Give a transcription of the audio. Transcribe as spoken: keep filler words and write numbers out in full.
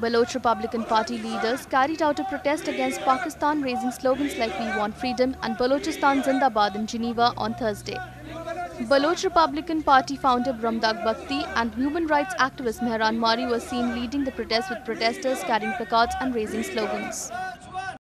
Baloch Republican Party leaders carried out a protest against Pakistan, raising slogans like "We want freedom" and "Balochistan Zindabad" in Geneva on Thursday. Baloch Republican Party founder Brahumdagh Bugti and human rights activist Mehran Marri were seen leading the protest, with protesters carrying placards and raising slogans.